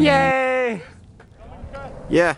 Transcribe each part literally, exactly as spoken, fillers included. Yay! Yeah.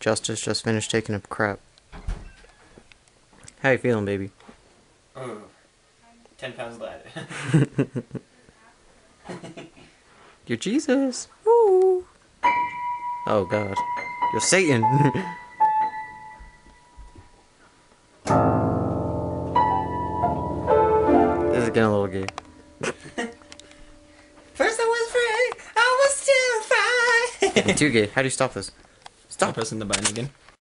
Justice just finished taking a crap. How you feeling, baby? Mm. Ten pounds lighter. You're Jesus. Woo. Oh God. You're Satan. This is getting a little gay. First I was afraid. I was terrified. Too gay. How do you stop this? Stop pressing the button again.